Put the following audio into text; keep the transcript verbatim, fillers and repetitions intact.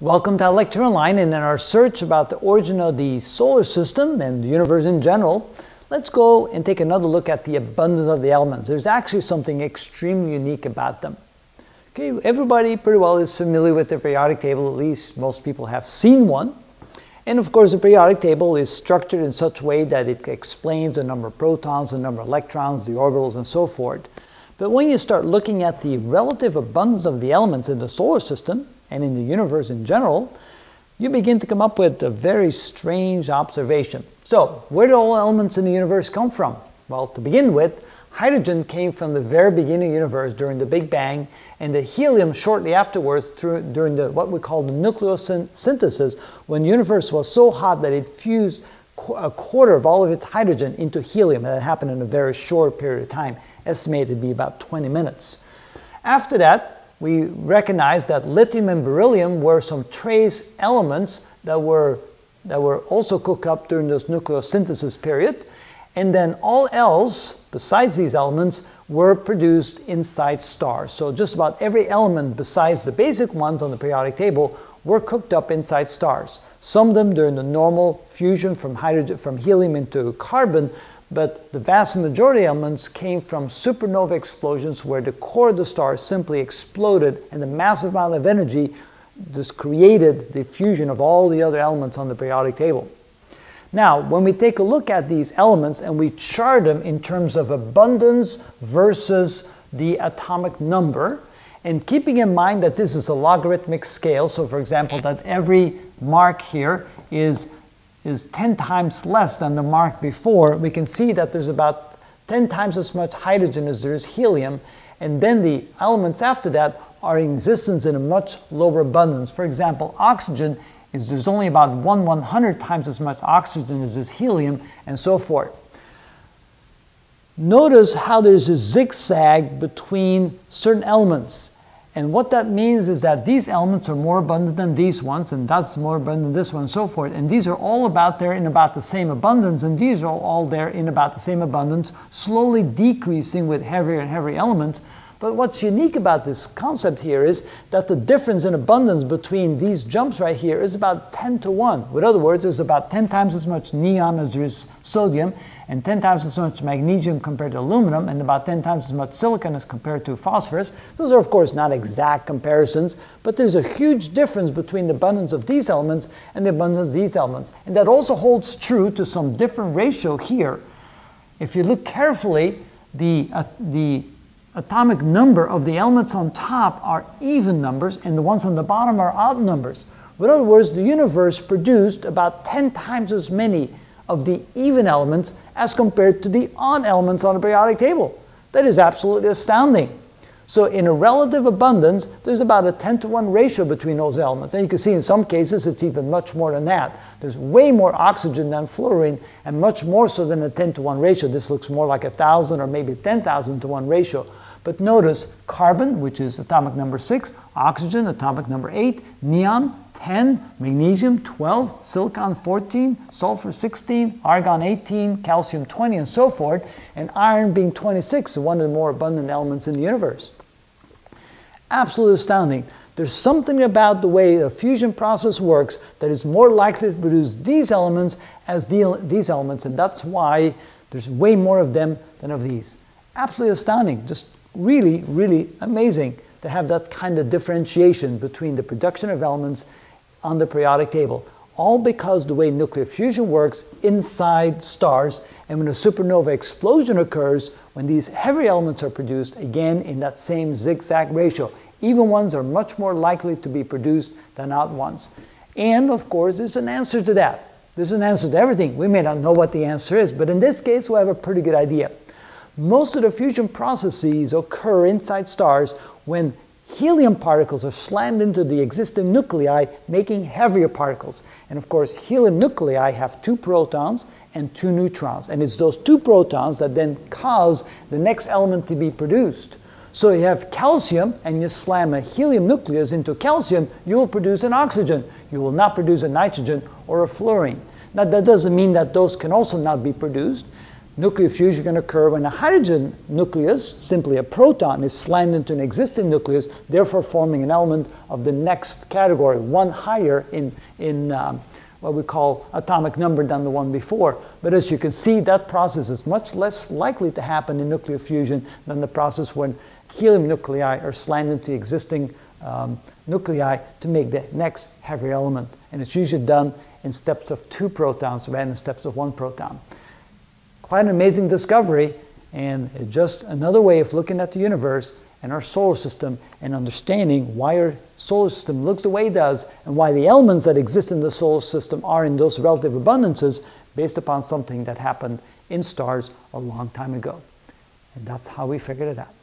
Welcome to ilecture online, and in our search about the origin of the solar system and the universe in general, let's go and take another look at the abundance of the elements. There's actually something extremely unique about them. Okay, everybody pretty well is familiar with the periodic table, at least most people have seen one. And of course the periodic table is structured in such a way that it explains the number of protons, the number of electrons, the orbitals, and so forth. But when you start looking at the relative abundance of the elements in the solar system, and in the universe in general, you begin to come up with a very strange observation. So, where do all elements in the universe come from? Well, to begin with, hydrogen came from the very beginning of the universe during the Big Bang, and the helium shortly afterwards through, during the, what we call the nucleosynthesis, when the universe was so hot that it fused qu a quarter of all of its hydrogen into helium. That happened in a very short period of time, estimated to be about twenty minutes. After that, we recognized that lithium and beryllium were some trace elements that were, that were also cooked up during this nucleosynthesis period. And then all else, besides these elements, were produced inside stars. So just about every element besides the basic ones on the periodic table were cooked up inside stars. Some of them during the normal fusion from, hydrogen, from helium into carbon, but the vast majority of elements came from supernova explosions where the core of the star simply exploded and the massive amount of energy just created the fusion of all the other elements on the periodic table. Now, when we take a look at these elements and we chart them in terms of abundance versus the atomic number, and keeping in mind that this is a logarithmic scale, so for example, that every mark here is is ten times less than the mark before, we can see that there's about ten times as much hydrogen as there is helium, and then the elements after that are in existence in a much lower abundance. For example, oxygen is there's only about one one hundred times as much oxygen as there's helium, and so forth. Notice how there's a zigzag between certain elements. And what that means is that these elements are more abundant than these ones, and that's more abundant than this one, and so forth. And these are all about there in about the same abundance, and these are all there in about the same abundance, slowly decreasing with heavier and heavier elements. But what's unique about this concept here is that the difference in abundance between these jumps right here is about ten to one. In other words, there's about ten times as much neon as there is sodium, and ten times as much magnesium compared to aluminum, and about ten times as much silicon as compared to phosphorus. Those are, of course, not exact comparisons, but there's a huge difference between the abundance of these elements and the abundance of these elements. And that also holds true to some different ratio here. If you look carefully, the, uh, the atomic number of the elements on top are even numbers, and the ones on the bottom are odd numbers. In other words, the universe produced about ten times as many of the even elements as compared to the odd elements on the periodic table. That is absolutely astounding. So in a relative abundance, there's about a ten to one ratio between those elements. And you can see in some cases it's even much more than that. There's way more oxygen than fluorine, and much more so than a ten to one ratio. This looks more like a thousand or maybe ten thousand to one ratio. But notice carbon, which is atomic number six, oxygen, atomic number eight, neon, ten, magnesium, twelve, silicon, fourteen, sulfur, sixteen, argon, eighteen, calcium, twenty, and so forth, and iron being twenty-six, one of the more abundant elements in the universe. Absolutely astounding. There's something about the way a fusion process works that is more likely to produce these elements as the, these elements, and that's why there's way more of them than of these. Absolutely astounding. Just really, really amazing to have that kind of differentiation between the production of elements on the periodic table, all because the way nuclear fusion works inside stars, and when a supernova explosion occurs, when these heavy elements are produced, again in that same zigzag ratio. Even ones are much more likely to be produced than odd ones. And of course, there's an answer to that. There's an answer to everything. We may not know what the answer is, but in this case, we have a pretty good idea. Most of the fusion processes occur inside stars when helium particles are slammed into the existing nuclei, making heavier particles. And of course, helium nuclei have two protons and two neutrons. And it's those two protons that then cause the next element to be produced. So you have calcium, and you slam a helium nucleus into calcium, you will produce an oxygen. You will not produce a nitrogen or a fluorine. Now, that doesn't mean that those can also not be produced. Nuclear fusion can occur when a hydrogen nucleus, simply a proton, is slammed into an existing nucleus, therefore forming an element of the next category, one higher in, in um, what we call atomic number than the one before. But as you can see, that process is much less likely to happen in nuclear fusion than the process when helium nuclei are slammed into existing um, nuclei to make the next heavier element. And it's usually done in steps of two protons rather than steps of one proton. Quite an amazing discovery, and just another way of looking at the universe and our solar system and understanding why our solar system looks the way it does and why the elements that exist in the solar system are in those relative abundances based upon something that happened in stars a long time ago. And that's how we figured it out.